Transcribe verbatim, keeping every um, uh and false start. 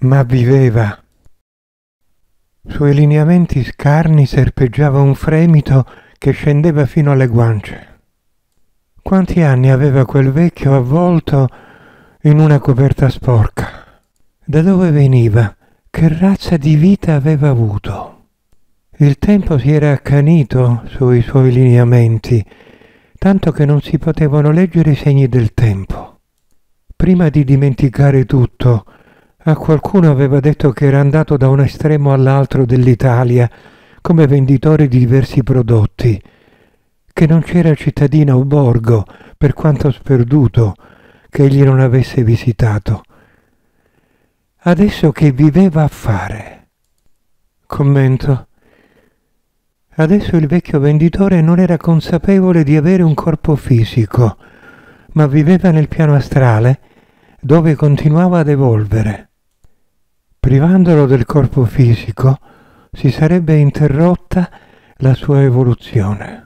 ma viveva. Sui lineamenti scarni serpeggiava un fremito che scendeva fino alle guance. Quanti anni aveva quel vecchio avvolto in una coperta sporca? Da dove veniva? Che razza di vita aveva avuto? Il tempo si era accanito sui suoi lineamenti, tanto che non si potevano leggere i segni del tempo. Prima di dimenticare tutto, a qualcuno aveva detto che era andato da un estremo all'altro dell'Italia come venditore di diversi prodotti, che non c'era cittadina o borgo, per quanto sperduto, che egli non avesse visitato. Adesso che viveva a fare? Commento. Adesso il vecchio venditore non era consapevole di avere un corpo fisico, ma viveva nel piano astrale, dove continuava ad evolvere. Privandolo del corpo fisico, si sarebbe interrotta la sua evoluzione.